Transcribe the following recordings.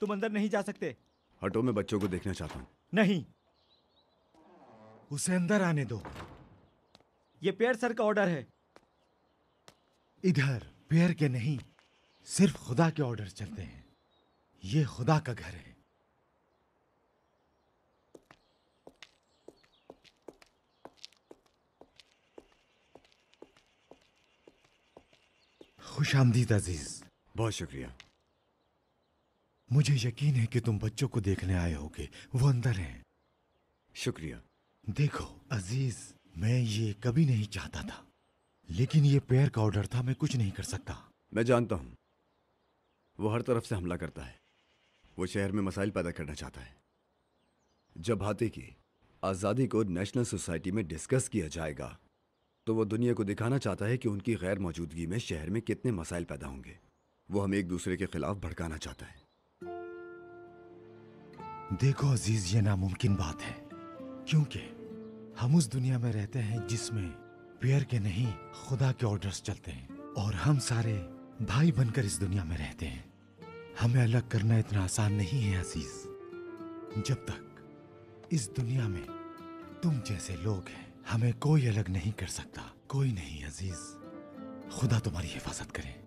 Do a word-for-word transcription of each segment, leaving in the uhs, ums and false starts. तुम अंदर नहीं जा सकते। हटो, मैं बच्चों को देखना चाहता हूँ। नहीं, उसे अंदर आने दो। ये पेड़ सर का ऑर्डर है। इधर पेड़ के नहीं, सिर्फ खुदा के ऑर्डर चलते हैं। ये खुदा का घर है। खुश आमदीद अजीज। बहुत शुक्रिया। मुझे यकीन है कि तुम बच्चों को देखने आए होगे, वो अंदर हैं। शुक्रिया। देखो अजीज, मैं ये कभी नहीं चाहता था, लेकिन ये पैर का ऑर्डर था, मैं कुछ नहीं कर सकता। मैं जानता हूँ वो हर तरफ से हमला करता है। वो शहर में मसाइल पैदा करना चाहता है। जब हाथी की आज़ादी को नेशनल सोसाइटी में डिस्कस किया जाएगा तो वो दुनिया को दिखाना चाहता है कि उनकी गैर मौजूदगी में शहर में कितने मसाइल पैदा होंगे। वो हमें एक दूसरे के खिलाफ भड़काना चाहता है। देखो अजीज, ये नामुमकिन बात है, क्योंकि हम उस दुनिया में रहते हैं जिसमें प्यार के नहीं खुदा के ऑर्डर्स चलते हैं, और हम सारे भाई बनकर इस दुनिया में रहते हैं। हमें अलग करना इतना आसान नहीं है अजीज। जब तक इस दुनिया में तुम जैसे लोग हैं, हमें कोई अलग नहीं कर सकता। कोई नहीं अजीज, खुदा तुम्हारी हिफाजत करे।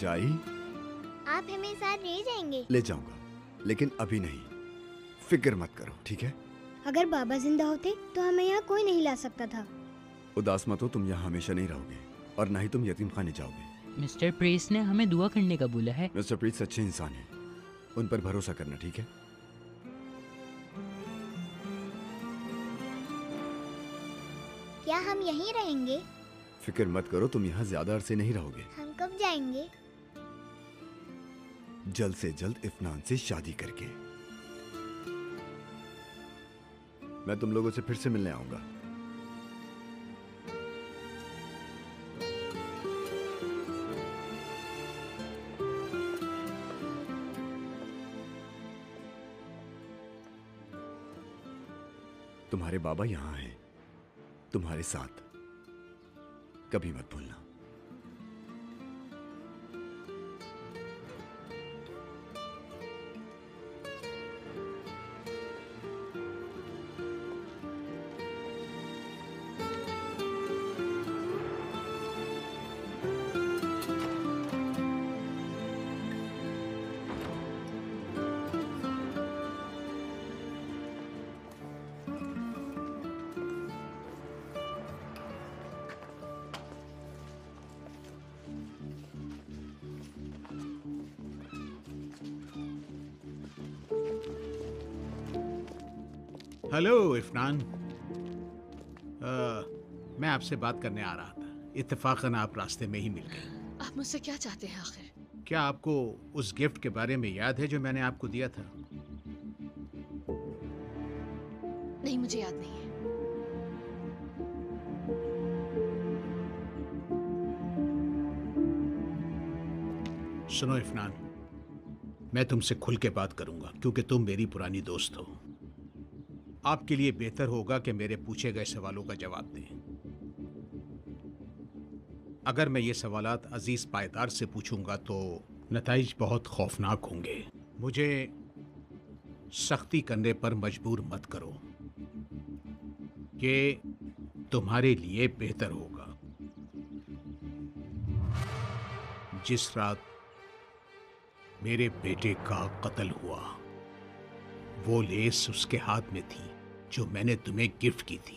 जाई, आप हमें साथ ले जाएंगे? ले जाऊंगा, लेकिन अभी नहीं। फिक्र मत करो, ठीक है? अगर बाबा जिंदा होते तो हमें यहाँ कोई नहीं ला सकता था। उदास मत हो, तुम यहाँ हमेशा नहीं रहोगे और ना ही तुम यतीम खाने जाओगे। मिस्टर प्रीस ने हमें दुआ करने का बोला है। मिस्टर प्रीस अच्छे इंसान हैं, उन पर भरोसा करना, ठीक है? क्या हम यहीं रहेंगे? फिक्र मत करो, तुम यहाँ ज्यादा अरसे नहीं रहोगे। हम कब जाएंगे? जल्द से जल्द इफ्नान से शादी करके। मैं तुम लोगों से फिर से मिलने आऊंगा। तुम्हारे बाबा यहाँ हैं, तुम्हारे साथ। कभी मत भूलना। हेलो इफ्नान, uh, मैं आपसे बात करने आ रहा था। इत्तेफाकन आप रास्ते में ही मिल गए। आप मुझसे क्या चाहते हैं आखिर? क्या आपको उस गिफ्ट के बारे में याद है जो मैंने आपको दिया था? नहीं, मुझे याद नहीं है। सुनो इफ्नान, मैं तुमसे खुल के बात करूंगा क्योंकि तुम मेरी पुरानी दोस्त हो। आपके लिए बेहतर होगा कि मेरे पूछे गए सवालों का जवाब दें। अगर मैं ये सवालात अजीज पायदार से पूछूंगा तो नतीजे बहुत खौफनाक होंगे। मुझे सख्ती करने पर मजबूर मत करो, ये तुम्हारे लिए बेहतर होगा। जिस रात मेरे बेटे का कत्ल हुआ, वो लेस उसके हाथ में थी जो मैंने तुम्हें गिफ्ट की थी।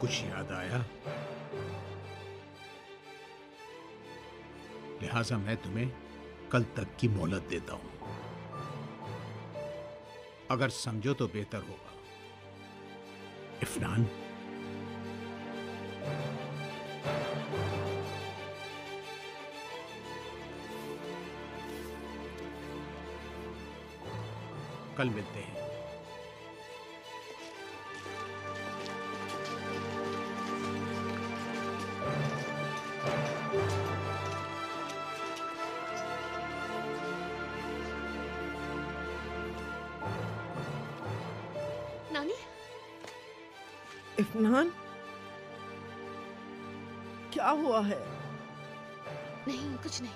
कुछ याद आया? लिहाजा मैं तुम्हें कल तक की मोहलत देता हूं। अगर समझो तो बेहतर होगा। इफनान, कल मिलते हैं। इफनान, क्या हुआ है? नहीं कुछ नहीं,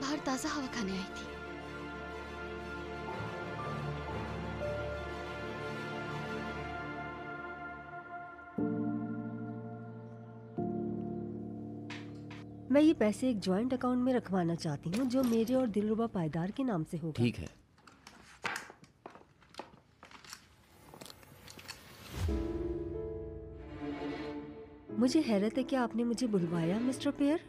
बाहर ताजा हवा खाने आई थी। मैं ये पैसे एक जॉइंट अकाउंट में रखवाना चाहती हूँ जो मेरे और दिलरुबा पायदार के नाम से होगा। ठीक है। मुझे हैरत है कि आपने मुझे बुलवाया मिस्टर पियर,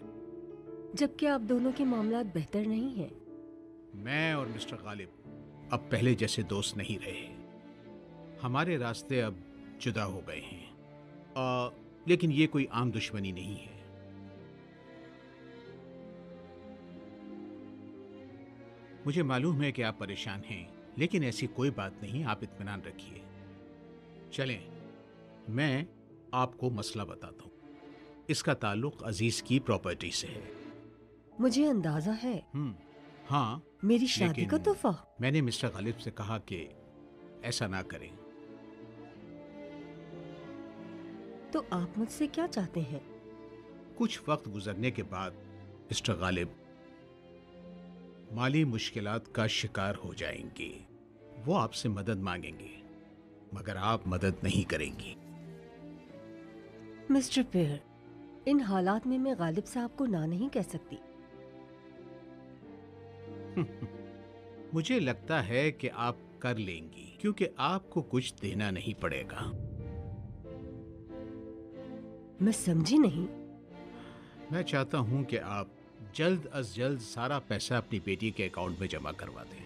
जबकि आप दोनों के मामलात बेहतर नहीं हैं। मैं और मिस्टर गालिब अब पहले जैसे दोस्त नहीं रहे, हमारे रास्ते अब जुदा हो गए हैं। आ, लेकिन ये कोई आम दुश्मनी नहीं है। मुझे मालूम है कि आप परेशान हैं, लेकिन ऐसी कोई बात नहीं, आप इत्मीनान रखिए। चलें, मैं आपको मसला बताता हूँ। इसका ताल्लुक अजीज की प्रॉपर्टी से है। मुझे अंदाजा है। हम्म, हाँ, मेरी शादी का तोहफा। मैंने मिस्टर गालिब से कहा कि ऐसा ना करें। तो आप मुझसे क्या चाहते हैं? कुछ वक्त गुजरने के बाद मिस्टर गालिब माली मुश्किलात का शिकार हो जाएंगे। वो आपसे मदद मांगेंगे, मगर आप मदद नहीं करेंगी। मिस्टर पेयर, इन हालात में मैं गालिब साहब को ना नहीं कह सकती। मुझे लगता है कि आप कर लेंगी, क्योंकि आपको कुछ देना नहीं पड़ेगा। मैं समझी नहीं। मैं चाहता हूं कि आप जल्द अज जल्द सारा पैसा अपनी बेटी के अकाउंट में जमा करवा दें।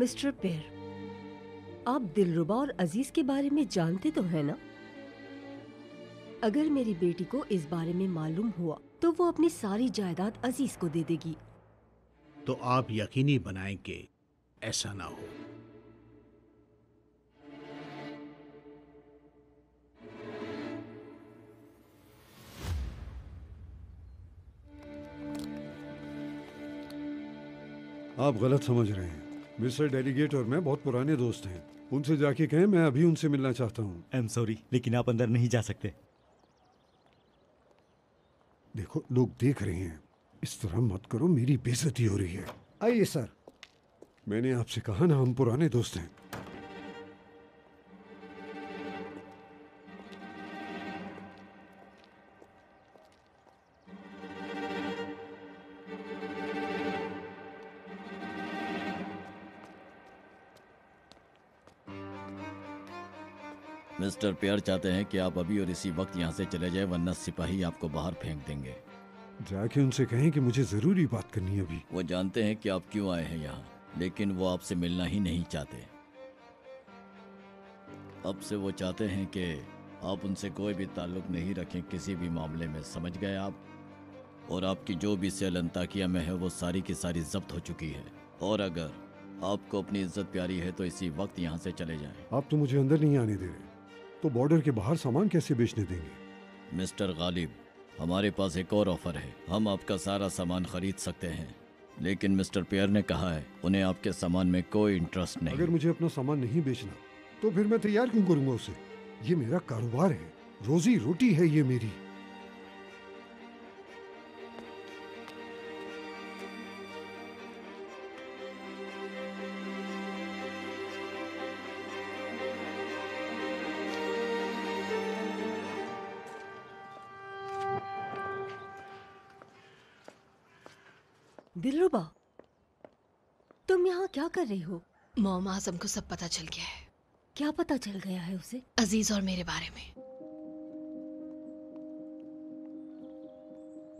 मिस्टर पेयर, आप दिलरुबा और अजीज के बारे में जानते तो हैं ना? अगर मेरी बेटी को इस बारे में मालूम हुआ तो वो अपनी सारी जायदाद अजीज को दे देगी। तो आप यकीनी बनाएं कि ऐसा ना हो। आप गलत समझ रहे हैं। मिस्टर डेलीगेट और मैं बहुत पुराने दोस्त हैं। उनसे जाके कहें मैं अभी उनसे मिलना चाहता हूँ। आई एम सॉरी, लेकिन आप अंदर नहीं जा सकते। देखो, लोग देख रहे हैं, इस तरह मत करो, मेरी बेइज्जती हो रही है। आइए सर। मैंने आपसे कहा ना, हम पुराने दोस्त हैं। मिस्टर प्यार चाहते हैं कि आप अभी और इसी वक्त यहाँ से चले जाएं, वरना सिपाही आपको बाहर फेंक देंगे। जाके उनसे कहें कि मुझे जरूरी बात करनी है अभी। वो जानते हैं कि आप क्यों आए हैं यहाँ, लेकिन वो आपसे मिलना ही नहीं चाहते। अब से वो चाहते हैं कि आप उनसे कोई भी ताल्लुक नहीं रखें किसी भी मामले में, समझ गए आप? और आपकी जो भी सेल अंताकिया में है वो सारी की सारी जब्त हो चुकी है। और अगर आपको अपनी इज्जत प्यारी है तो इसी वक्त यहाँ से चले जाए। आप तो मुझे अंदर नहीं आने दे रहे, तो बॉर्डर के बाहर सामान कैसे बेचने देंगे? मिस्टर गालिब, हमारे पास एक और ऑफर है। हम आपका सारा सामान खरीद सकते हैं, लेकिन मिस्टर पियर ने कहा है उन्हें आपके सामान में कोई इंटरेस्ट नहीं। अगर मुझे अपना सामान नहीं बेचना तो फिर मैं तैयार क्यों करूंगा उसे? ये मेरा कारोबार है, रोजी रोटी है ये मेरी। दिलरुबा, तुम यहाँ क्या कर रही हो? मॉम, आजम को सब पता चल गया है। क्या पता चल गया है उसे? अजीज और मेरे बारे में।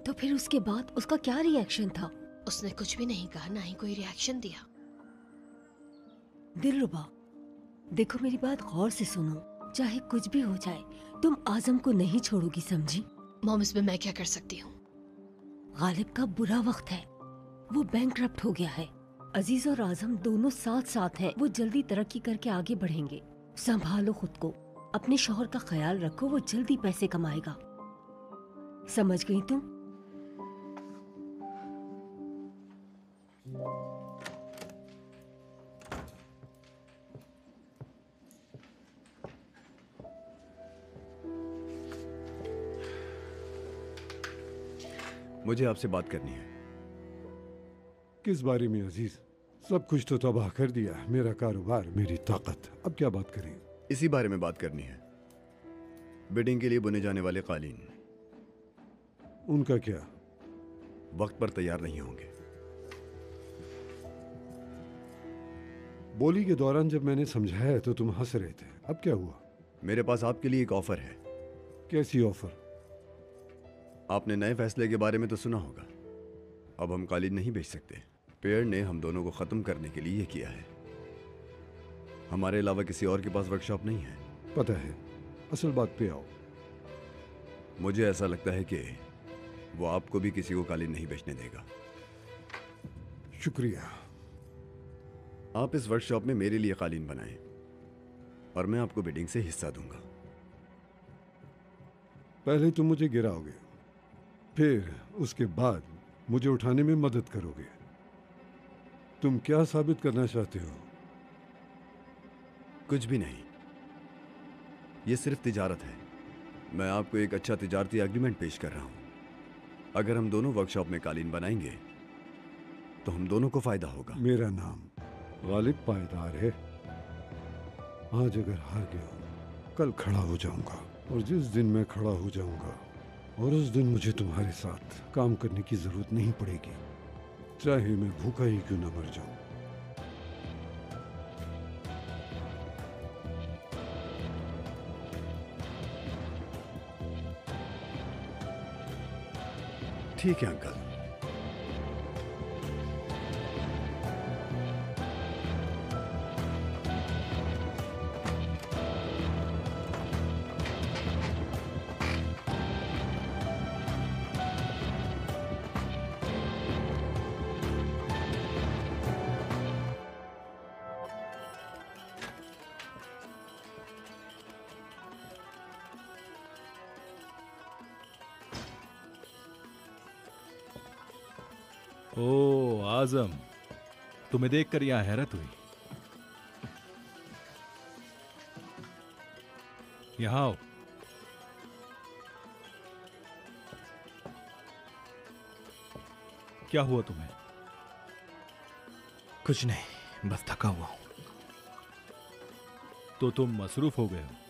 तो फिर उसके बाद उसका क्या रिएक्शन था? उसने कुछ भी नहीं कहा, ना ही कोई रिएक्शन दिया। दिलरुबा, देखो मेरी बात गौर से सुनो, चाहे कुछ भी हो जाए तुम आजम को नहीं छोड़ोगी, समझी? मॉम, इसमें मैं क्या कर सकती हूँ? गालिब का बुरा वक्त है, वो बैंकरप्ट हो गया है। अजीज और आजम दोनों साथ साथ हैं, वो जल्दी तरक्की करके आगे बढ़ेंगे। संभालो खुद को, अपने शोहर का ख्याल रखो, वो जल्दी पैसे कमाएगा। समझ गई तुम? मुझे आपसे बात करनी है। किस बारे में अजीज? सब कुछ तो तबाह कर दिया, मेरा कारोबार, मेरी ताकत, अब क्या बात करें? इसी बारे में बात करनी है, बिडिंग के लिए बुने जाने वाले कालीन। उनका क्या? वक्त पर तैयार नहीं होंगे। बोली के दौरान जब मैंने समझाया तो तुम हंस रहे थे, अब क्या हुआ? मेरे पास आपके लिए एक ऑफर है। कैसी ऑफर? आपने नए फैसले के बारे में तो सुना होगा, अब हम कालीन नहीं बेच सकते। पेयर ने हम दोनों को खत्म करने के लिए ये किया है। हमारे अलावा किसी और के पास वर्कशॉप नहीं है। पता है, असल बात पे आओ। मुझे ऐसा लगता है कि वो आपको भी किसी को कालीन नहीं बेचने देगा। शुक्रिया। आप इस वर्कशॉप में मेरे लिए कालीन बनाएं और मैं आपको बिडिंग से हिस्सा दूंगा। पहले तुम मुझे गिराओगे, फिर उसके बाद मुझे उठाने में मदद करोगे। तुम क्या साबित करना चाहते हो? कुछ भी नहीं, ये सिर्फ तिजारत है। मैं आपको एक अच्छा तिजारती एग्रीमेंट पेश कर रहा हूं। अगर हम दोनों वर्कशॉप में कालीन बनाएंगे तो हम दोनों को फायदा होगा। मेरा नाम गालिब पायदार है। आज अगर हार गया कल खड़ा हो जाऊंगा, और जिस दिन मैं खड़ा हो जाऊंगा और उस दिन मुझे तुम्हारे साथ काम करने की जरूरत नहीं पड़ेगी, चाहे मैं भूखा ही क्यों ना मर जाऊं। ठीक है अंकल। ओ आजम, तुम्हें देखकर यहां हैरत हुई। यहां आओ। क्या हुआ तुम्हें? कुछ नहीं, बस थका हुआ हूं। तो तुम मसरूफ हो गए हो।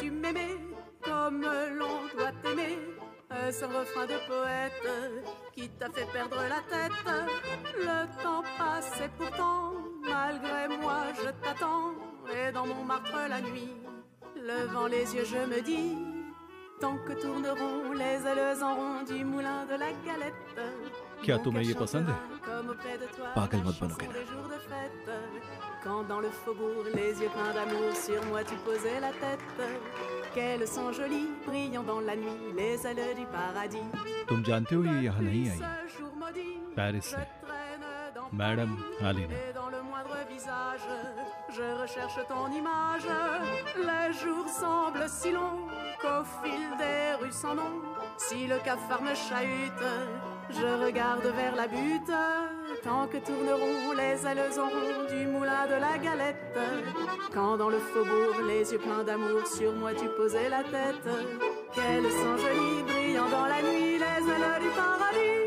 Tu m'aimais comme l'on doit t'aimer. Ce refrain de poète qui t'a fait perdre la tête. Le temps passe et pourtant, malgré moi, je t'attends. Et dans mon martre la nuit, levant les yeux, je me dis Tant que tourneront les ailes en rond du moulin de la galette. क्या तुम्हें ये पसंद है? पागल मत बनो कहना। तुम जानते हो ये यहाँ नहीं आई, पेरिस से। Madam Alina. Je regarde vers la butte tant que tourneront les ailes en rond du moulin de la galette. Quand dans le faubourg les yeux pleins d'amour sur moi tu posais la tête. Quels sont jolis brillant dans la nuit les ailes du paradis.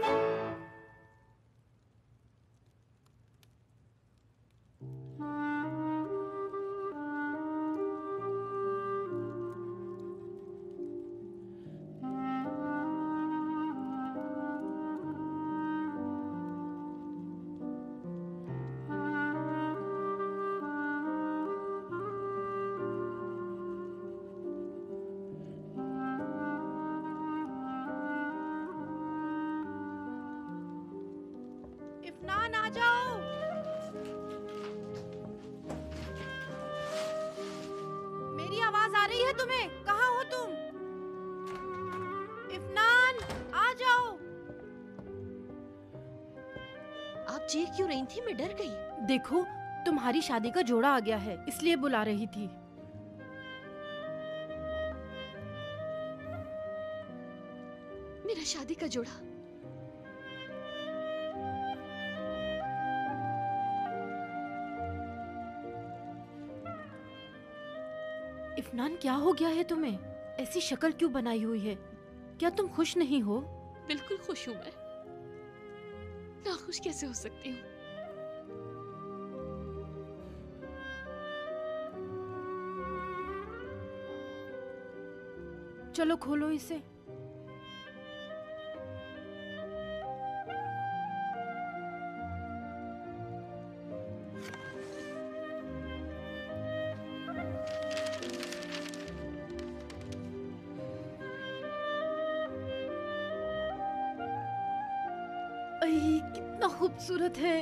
मैं डर गई। देखो तुम्हारी शादी का जोड़ा आ गया है इसलिए बुला रही थी। मेरा शादी का जोड़ा। इफनान क्या हो गया है तुम्हें? ऐसी शक्ल क्यों बनाई हुई है? क्या तुम खुश नहीं हो? बिल्कुल खुश हूँ मैं। ना खुश कैसे हो सकती हूँ? चलो खोलो इसे। अई कितना खूबसूरत है।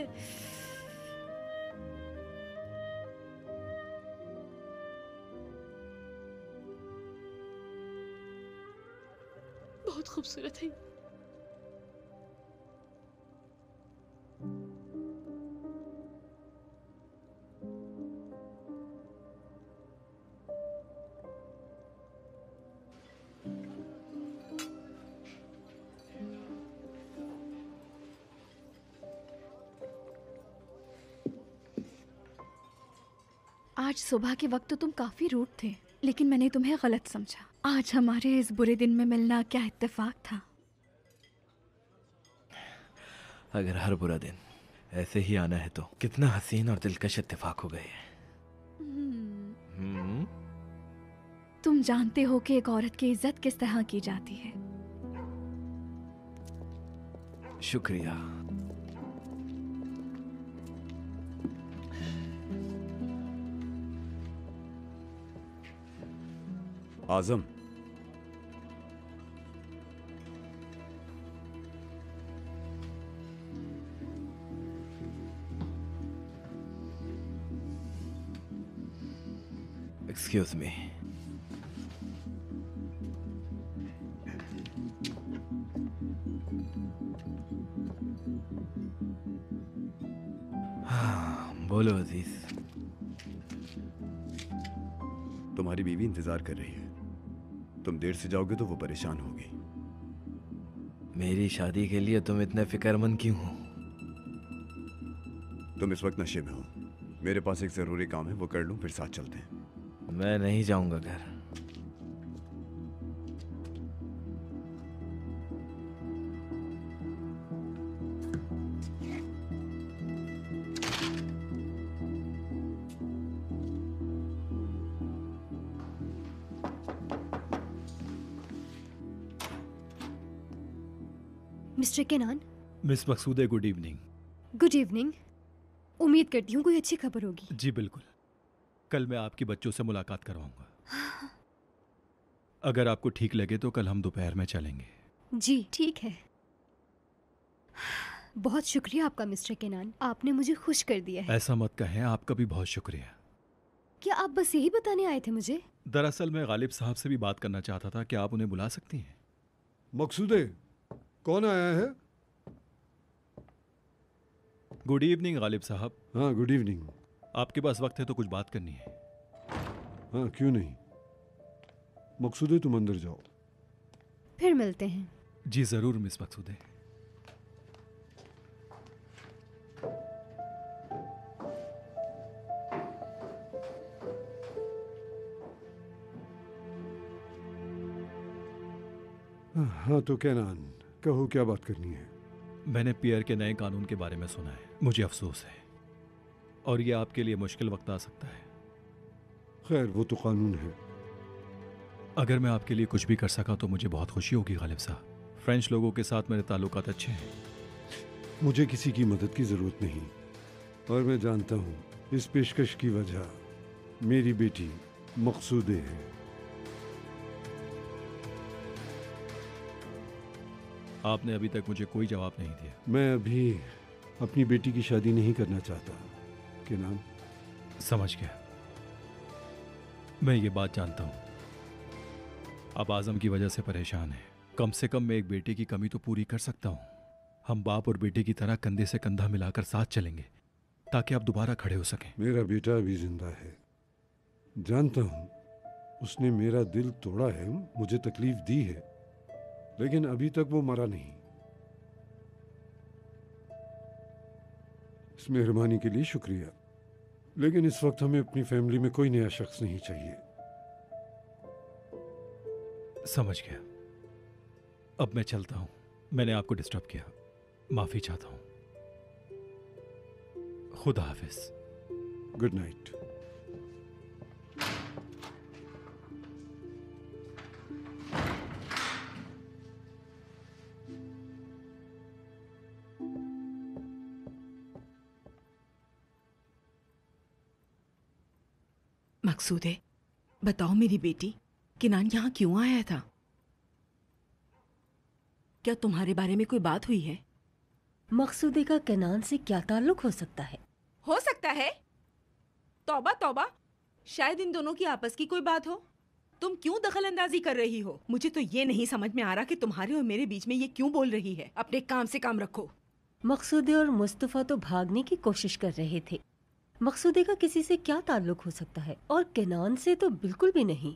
खूबसूरत है। आज सुबह के वक्त तो तुम काफी रूठ थे लेकिन मैंने तुम्हें गलत समझा। आज हमारे इस बुरे दिन में मिलना क्या इत्तेफाक था। अगर हर बुरा दिन ऐसे ही आना है तो कितना हसीन और दिलकश इत्तेफाक हो गए हैं। तुम जानते हो कि एक औरत की इज्जत किस तरह की जाती है। शुक्रिया। आजम, एक्सक्यूज मी। हाँ, बोलो अजीज। तुम्हारी बीवी इंतजार कर रही है। तुम देर से जाओगे तो वो परेशान होगी। मेरी शादी के लिए तुम इतने फिक्रमंद क्यों हो? तुम इस वक्त नशे में हो। मेरे पास एक जरूरी काम है, वो कर लूं फिर साथ चलते हैं। मैं नहीं जाऊंगा घर। Miss मकसूदे, good evening. Good evening. उम्मीद करती हूँ कोई अच्छी खबर होगी। जी बिल्कुल, कल मैं आपके बच्चों से मुलाकात करवाऊंगा। अगर आपको ठीक लगे तो कल हम दोपहर में चलेंगे। जी ठीक है, बहुत शुक्रिया आपका मिस्टर केनान, आपने मुझे खुश कर दिया है। ऐसा मत कहें, आपका भी बहुत शुक्रिया। क्या आप बस यही बताने आए थे मुझे? दरअसल मैं गालिब साहब से भी बात करना चाहता था, क्या आप उन्हें बुला सकती हैं? मकसूदे, कौन आया है? गुड इवनिंग गालिब साहब। हाँ गुड इवनिंग। आपके पास वक्त है तो कुछ बात करनी है? हाँ क्यों नहीं। मकसूदे तुम अंदर जाओ। फिर मिलते हैं। जी ज़रूर मिस मकसूदे। हाँ तो केनान, कहो क्या बात करनी है? मैंने पियर के नए कानून के बारे में सुना है, मुझे अफसोस है और यह आपके लिए मुश्किल वक्त आ सकता है। खैर वो तो कानून है। अगर मैं आपके लिए कुछ भी कर सका तो मुझे बहुत खुशी होगी गालिब साहब। फ्रेंच लोगों के साथ मेरे ताल्लुकात अच्छे हैं। मुझे किसी की मदद की ज़रूरत नहीं और मैं जानता हूँ इस पेशकश की वजह मेरी बेटी मकसूदे है। आपने अभी तक मुझे कोई जवाब नहीं दिया। मैं अभी अपनी बेटी की शादी नहीं करना चाहता के नाम। समझ गया, मैं ये बात जानता हूँ। अब आज़म की वजह से परेशान है, कम से कम मैं एक बेटे की कमी तो पूरी कर सकता हूँ। हम बाप और बेटे की तरह कंधे से कंधा मिलाकर साथ चलेंगे ताकि आप दोबारा खड़े हो सकें। मेरा बेटा अभी जिंदा है, जानता हूँ उसने मेरा दिल तोड़ा है, मुझे तकलीफ दी है, लेकिन अभी तक वो मरा नहीं। इस मेहरबानी के लिए शुक्रिया, लेकिन इस वक्त हमें अपनी फैमिली में कोई नया शख्स नहीं चाहिए। समझ गया, अब मैं चलता हूँ। मैंने आपको डिस्टर्ब किया, माफी चाहता हूँ। खुदा हाफिज। Good night. मकसूदे, बताओ मेरी बेटी, केनान यहाँ क्यों आया था? क्या तुम्हारे बारे में कोई बात हुई है? मकसूदे का केनान से क्या ताल्लुक हो सकता है? हो सकता है? तौबा तौबा, शायद इन दोनों की आपस की कोई बात हो। तुम क्यों दखल अंदाजी कर रही हो? मुझे तो ये नहीं समझ में आ रहा कि तुम्हारे और मेरे बीच में ये क्यों बोल रही है। अपने काम से काम रखो। मकसूदे और मुस्तफ़ा तो भागने की कोशिश कर रहे थे। मकसूदे का किसी से क्या ताल्लुक हो सकता है और केनान से तो बिल्कुल भी नहीं।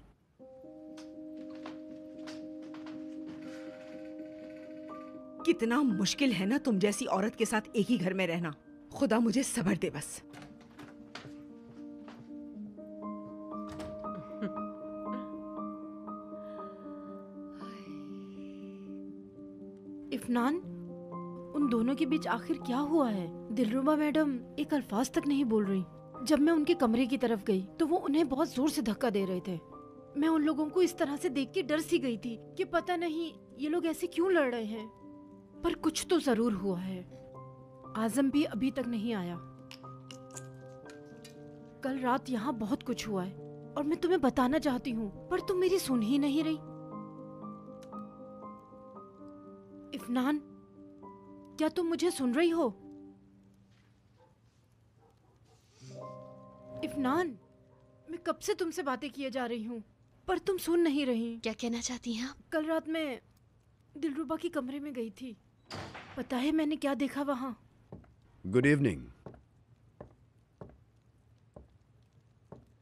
कितना मुश्किल है ना तुम जैसी औरत के साथ एक ही घर में रहना। खुदा मुझे सब्र दे बस। इफ़नान, उन दोनों के बीच आखिर क्या हुआ है? दिलरुबा मैडम एक अल्फाज तक नहीं बोल रही। जब मैं उनके कमरे की तरफ गई तो वो उन्हें बहुत जोर से धक्का दे रहे थे। मैं उन लोगों को इस तरह से देख के डर सी गई थी कि पता नहीं ये लोग ऐसे क्यों लड़ रहे हैं, पर कुछ तो जरूर हुआ है। आज़म भी अभी तक नहीं आया। कल रात यहाँ बहुत कुछ हुआ है और मैं तुम्हें बताना चाहती हूँ, पर तुम मेरी सुन ही नहीं रही। इफ़नान, क्या तुम मुझे सुन रही हो? इफ़नान, मैं कब से तुमसे बातें किए जा रही हूँ पर तुम सुन नहीं रही। क्या कहना चाहती हैं आप? कल रात मैं दिलरुबा के कमरे में गई थी, पता है मैंने क्या देखा वहाँ? Good evening.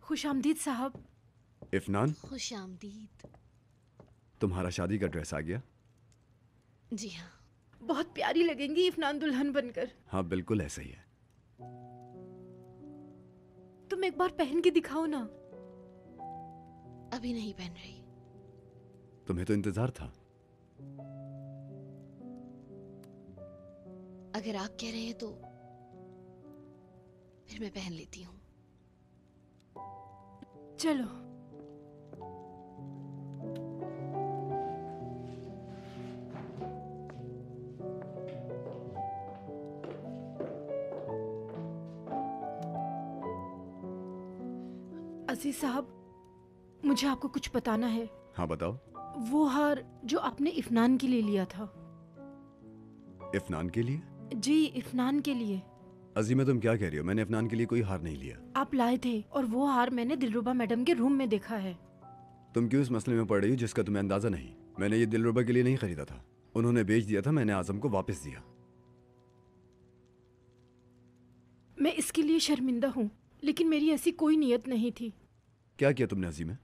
खुशामदीद साहब। इफ़नान, खुशामदीद। तुम्हारा शादी का ड्रेस आ गया? जी हाँ, बहुत प्यारी लगेंगी इफ़नान दुल्हन बनकर। हाँ बिल्कुल ऐसा ही है। तुम एक बार पहन के दिखाओ ना। अभी नहीं पहन रही। तुम्हें तो इंतजार था। अगर आप कह रहे हैं तो फिर मैं पहन लेती हूँ। चलो। अजीज साहब, मुझे आपको कुछ बताना है। हाँ बताओ। वो हार जो आपने इफ्नान के लिए लिया था। इफ्नान के लिए? जी इफ्नान के लिए। अजीमा तुम क्या कह रही हो, मैंने इफ्नान के लिए कोई हार नहीं लिया। आप लाए थे और वो हार मैंने दिलरुबा मैडम के रूम में देखा है। तुम क्यों इस मसले में पड़ रही हो जिसका तुम्हें अंदाजा नहीं। मैंने ये दिलरुबा के लिए नहीं खरीदा था, उन्होंने बेच दिया था, मैंने आजम को वापस दिया। मैं इसके लिए शर्मिंदा हूँ, लेकिन मेरी ऐसी कोई नीयत नहीं थी। क्या किया तुमने अजीमा?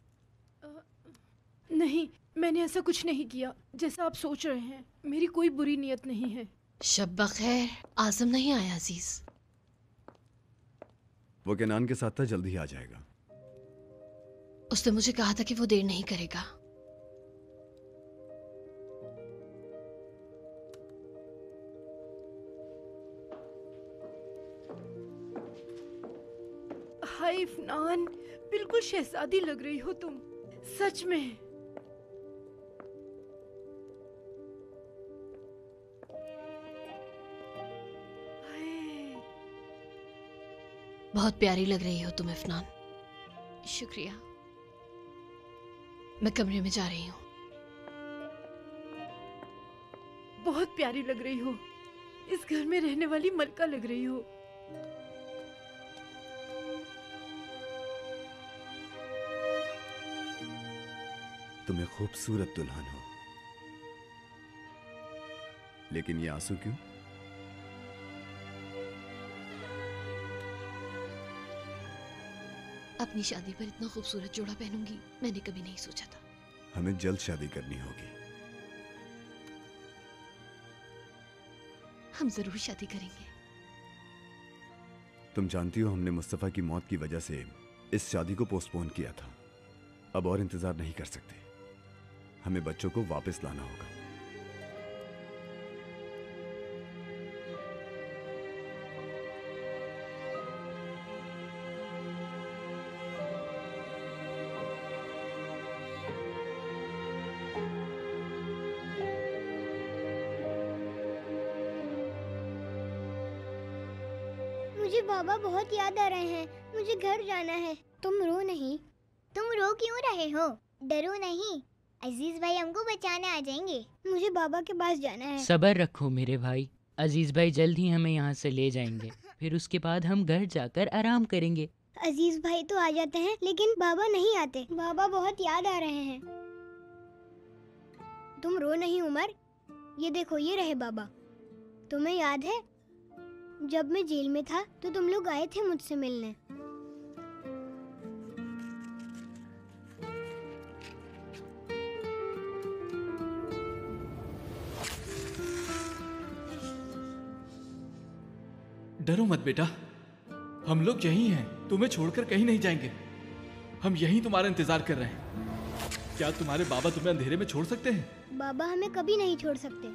नहीं, मैंने ऐसा कुछ नहीं किया जैसा आप सोच रहे हैं, मेरी कोई बुरी नीयत नहीं है। शब बखैर, आजम नहीं आया अजीज? वो केनान के साथ था, जल्दी ही आ जाएगा। उसने मुझे कहा था कि वो देर नहीं करेगा। हाय इफ्नान, बिल्कुल शहजादी लग रही हो तुम, सच में। बहुत प्यारी लग रही हो तुम इफ्नान। शुक्रिया, मैं कमरे में जा रही हूँ। बहुत प्यारी लग रही हो, इस घर में रहने वाली मलका लग रही हो। तुम्हें खूबसूरत दुल्हन हो, लेकिन ये आंसू क्यों? अपनी शादी पर इतना खूबसूरत जोड़ा पहनूंगी, मैंने कभी नहीं सोचा था। हमें जल्द शादी करनी होगी। हम जरूर शादी करेंगे। तुम जानती हो, हमने मुस्तफा की मौत की वजह से इस शादी को पोस्टपोन किया था। अब और इंतजार नहीं कर सकते, हमें बच्चों को वापस लाना होगा। मुझे बाबा बहुत याद आ रहे हैं, मुझे घर जाना है। तुम रो नहीं। तुम रो क्यों रहे हो? डरो नहीं, अजीज भाई हमको बचाने आ जाएंगे। मुझे बाबा के पास जाना है। सब्र रखो मेरे भाई, अजीज भाई जल्द ही हमें यहाँ से ले जाएंगे। फिर उसके बाद हम घर जाकर आराम करेंगे। अजीज भाई तो आ जाते हैं, लेकिन बाबा नहीं आते। बाबा बहुत याद आ रहे हैं। तुम रो नहीं उमर, ये देखो ये रहे बाबा। तुम्हें याद है जब मैं जेल में था तो तुम लोग आए थे मुझसे मिलने। डरो मत बेटा, हम लोग यहीं हैं, तुम्हें छोड़कर कहीं नहीं जाएंगे। हम यहीं तुम्हारा इंतजार कर रहे हैं। क्या तुम्हारे बाबा तुम्हें अंधेरे में छोड़ सकते हैं? बाबा हमें कभी नहीं छोड़ सकते,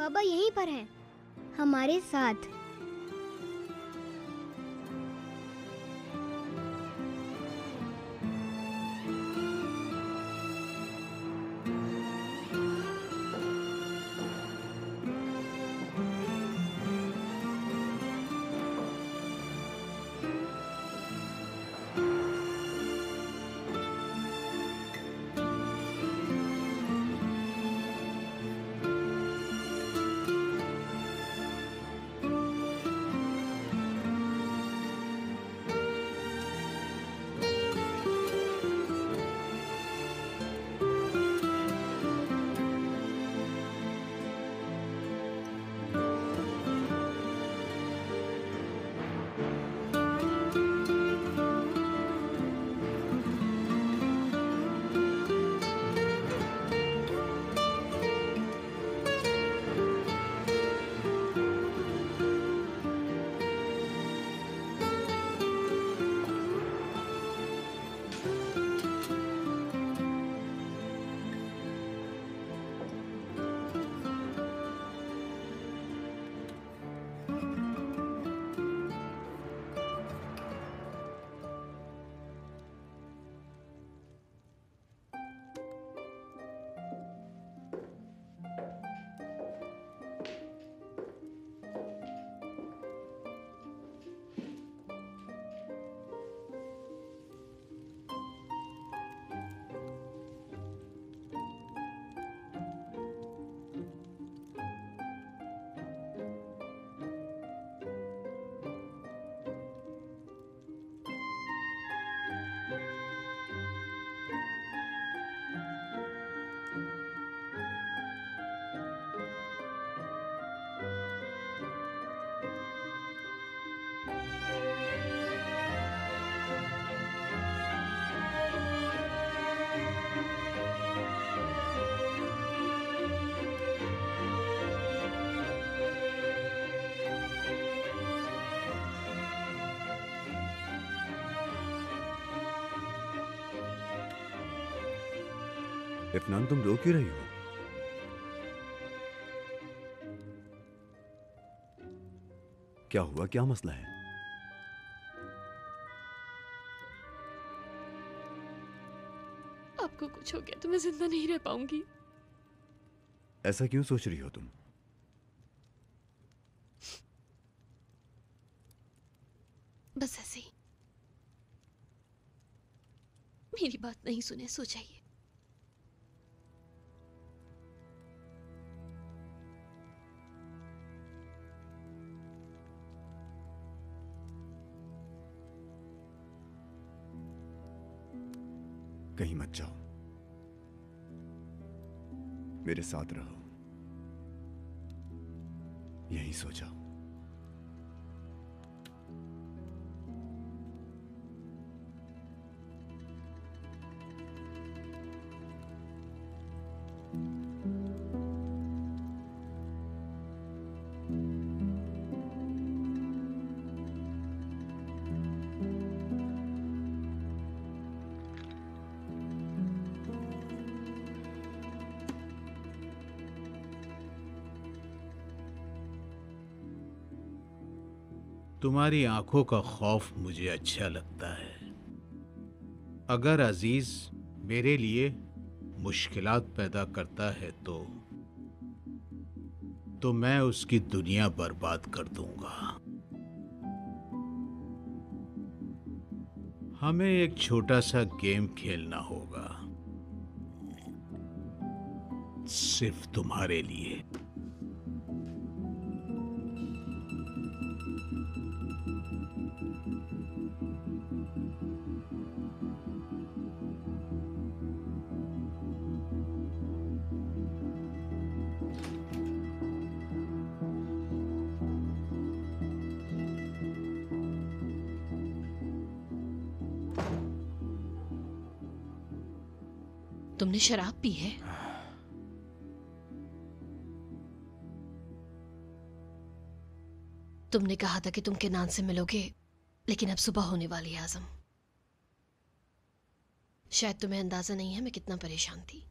बाबा यहीं पर हैं, हमारे साथ। इफ़नान, तुम रो क्यों रही हो? क्या हुआ, क्या मसला है? आपको कुछ हो गया तो मैं जिंदा नहीं रह पाऊंगी। ऐसा क्यों सोच रही हो तुम? बस ऐसे ही। मेरी बात नहीं सुने सो जाइए। कहीं मत जाओ, मेरे साथ रहो, यहीं सो जाओ। तुम्हारी आंखों का खौफ मुझे अच्छा लगता है। अगर अजीज मेरे लिए मुश्किलात पैदा करता है तो तो मैं उसकी दुनिया बर्बाद कर दूंगा। हमें एक छोटा सा गेम खेलना होगा, सिर्फ तुम्हारे लिए। तुमने शराब पी है? तुमने कहा था कि तुम केनान से मिलोगे, लेकिन अब सुबह होने वाली है। आजम, शायद तुम्हें अंदाजा नहीं है मैं कितना परेशान थी।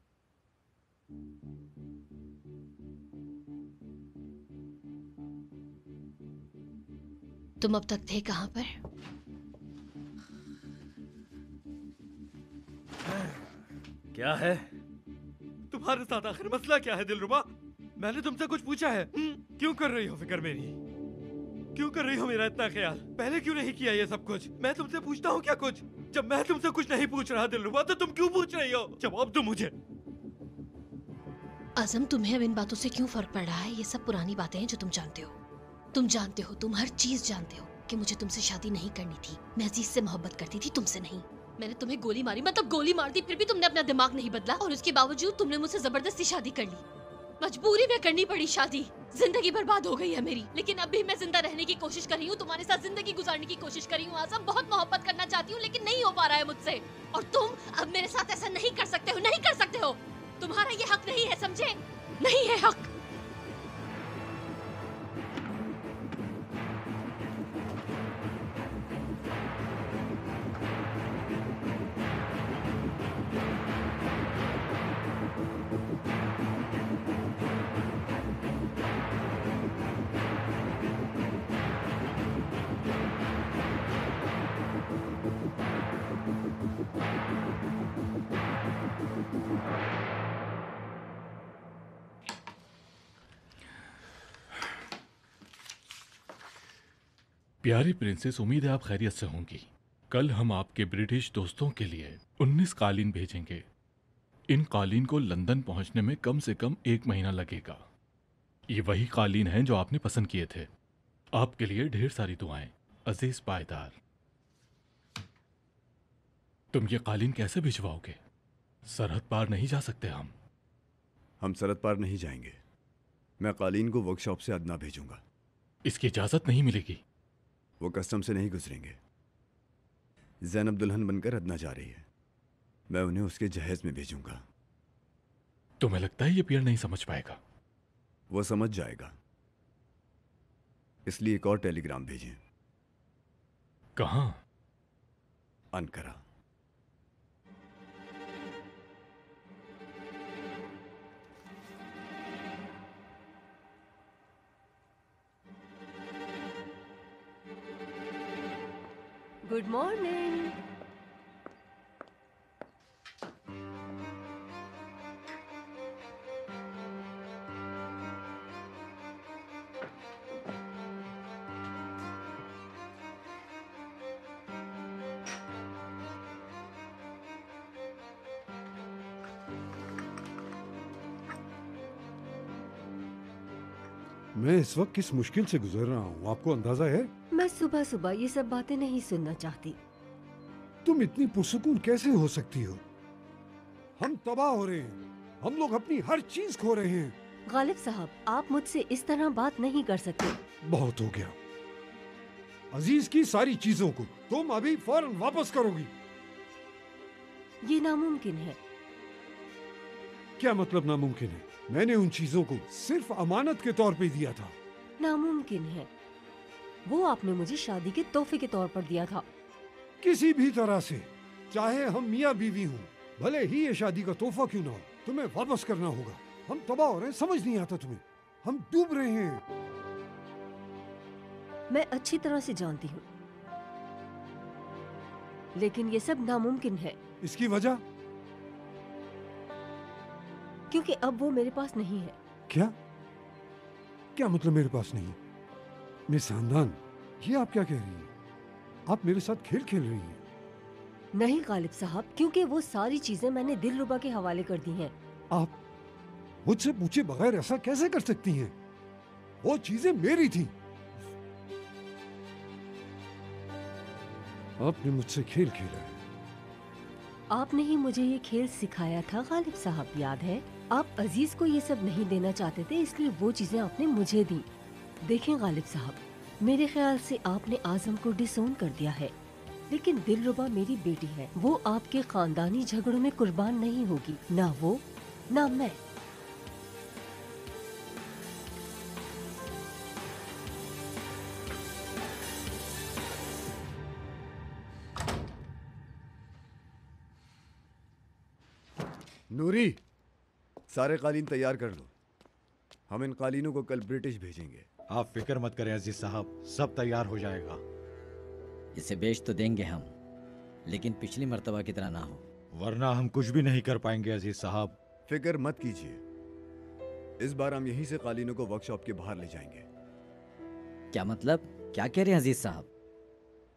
तुम अब तक थे कहां पर? क्या है तुम्हारे साथ, आखिर मसला क्या है दिलरुबा? मैंने तुमसे कुछ पूछा है? क्यों कर रही हो फिक्र मेरी, क्यों कर रही हो मेरा इतना ख्याल? पहले क्यों नहीं किया ये सब कुछ? मैं तुमसे पूछता हूँ क्या कुछ? जब मैं तुमसे कुछ नहीं पूछ रहा दिलरुबा तो तुम क्यों पूछ रही हो? जवाब दो मुझे। आजम, तुम्हें अब इन बातों से क्यों फर्क पड़ रहा है? ये सब पुरानी बातें हैं जो तुम जानते हो। तुम जानते हो, तुम हर चीज जानते हो कि मुझे तुमसे शादी नहीं करनी थी। मैं अजीज से मोहब्बत करती थी, तुमसे नहीं। मैंने तुम्हें गोली मारी, मतलब गोली मार दी, फिर भी तुमने अपना दिमाग नहीं बदला और उसके बावजूद तुमने मुझसे जबरदस्ती शादी कर ली। मजबूरी में करनी पड़ी शादी। जिंदगी बर्बाद हो गई है मेरी, लेकिन अब भी मैं जिंदा रहने की कोशिश कर रही हूँ, तुम्हारे साथ जिंदगी गुजारने की कोशिश कर रही हूँ। आजम, बहुत मोहब्बत करना चाहती हूँ लेकिन नहीं हो पा रहा है मुझसे, और तुम अब मेरे साथ ऐसा नहीं कर सकते हो, नहीं कर सकते हो। तुम्हारा ये हक नहीं है, समझे? नहीं है हक। प्यारी प्रिंसेस, उम्मीद है आप खैरियत से होंगी। कल हम आपके ब्रिटिश दोस्तों के लिए उन्नीस कालीन भेजेंगे। इन कालीन को लंदन पहुंचने में कम से कम एक महीना लगेगा। ये वही कालीन हैं जो आपने पसंद किए थे। आपके लिए ढेर सारी दुआएं। अजीज पायदार, तुम ये कालीन कैसे भिजवाओगे? सरहद पार नहीं जा सकते हम। हम सरहद पार नहीं जाएंगे। मैं कालीन को वर्कशॉप से अदना भेजूंगा। इसकी इजाज़त नहीं मिलेगी। वो कस्टम से नहीं गुजरेंगे। जैनब दुल्हन बनकर अदना जा रही है, मैं उन्हें उसके जहेज में भेजूंगा। तुम्हें लगता है ये पीर नहीं समझ पाएगा? वो समझ जाएगा, इसलिए एक और टेलीग्राम भेजें। कहाँ? अनकरा। Good morning. मैं इस वक्त किस मुश्किल से गुजर रहा हूँ, आपको अंदाजा है? मैं सुबह सुबह ये सब बातें नहीं सुनना चाहती। तुम इतनी पुरसुकून कैसे हो सकती हो? हम तबाह हो रहे हैं, हम लोग अपनी हर चीज खो रहे हैं। गालिब साहब, आप मुझसे इस तरह बात नहीं कर सकते। बहुत हो गया। अजीज की सारी चीजों को तुम अभी फौरन वापस करोगी? ये नामुमकिन है। क्या मतलब नामुमकिन है? मैंने उन चीजों को सिर्फ अमानत के तौर पे दिया था। नामुमकिन है, वो आपने मुझे शादी के तोहफे के तौर पर दिया था। किसी भी तरह से, चाहे हम मियाँ बीवी हों, भले ही ये शादी का तोहफा क्यों ना हो, तुम्हें वापस करना होगा। हम तबाह हो रहे हैं, समझ नहीं आता तुम्हें, हम डूब रहे हैं। मैं अच्छी तरह से जानती हूँ, लेकिन ये सब नामुमकिन है। इसकी वजह? क्योंकि अब वो मेरे पास नहीं है। क्या? क्या मतलब मेरे पास नहीं? मिस खानदान, ये आप क्या कह रही हैं? आप मेरे साथ खेल खेल रही हैं। नहीं गालिब साहब, क्योंकि वो सारी चीजें मैंने दिलरुबा के हवाले कर दी हैं। आप मुझसे पूछे बगैर ऐसा कैसे कर सकती हैं? वो चीजें मेरी थी। आपने मुझसे खेल खेला है। आपने ही मुझे ये खेल सिखाया था गालिब साहब, याद है? आप अजीज को ये सब नहीं देना चाहते थे, इसलिए वो चीजें आपने मुझे दी। देखें गालिब साहब, मेरे ख्याल से आपने आजम को डिसोन कर दिया है, लेकिन दिलरुबा मेरी बेटी है, वो आपके खानदानी झगड़ों में कुर्बान नहीं होगी, ना वो ना मैं। नूरी, सारे कालीन तैयार कर लो, हम इन कालीनों को कल ब्रिटिश भेजेंगे। आप फिक्र मत करें अजीज साहब, सब तैयार हो जाएगा। इसे बेच तो देंगे हम, लेकिन पिछली मर्तबा की तरह ना हो, वरना हम कुछ भी नहीं कर पाएंगे। अजीज साहब फिक्र मत कीजिए, इस बार हम यहीं से कालीनों को वर्कशॉप के बाहर ले जाएंगे। क्या मतलब? क्या कह रहे हैं अजीज साहब?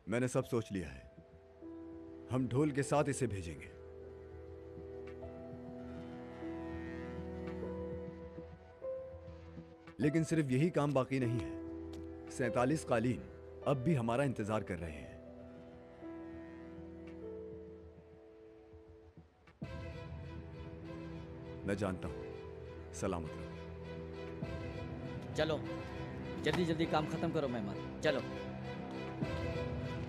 मैंने सब सोच लिया है, हम ढोल के साथ इसे भेजेंगे। लेकिन सिर्फ यही काम बाकी नहीं है, सैतालीस कालीन अब भी हमारा इंतजार कर रहे हैं। मैं जानता हूं, सलामत रहो। चलो जल्दी जल्दी काम खत्म करो मेहमान, चलो।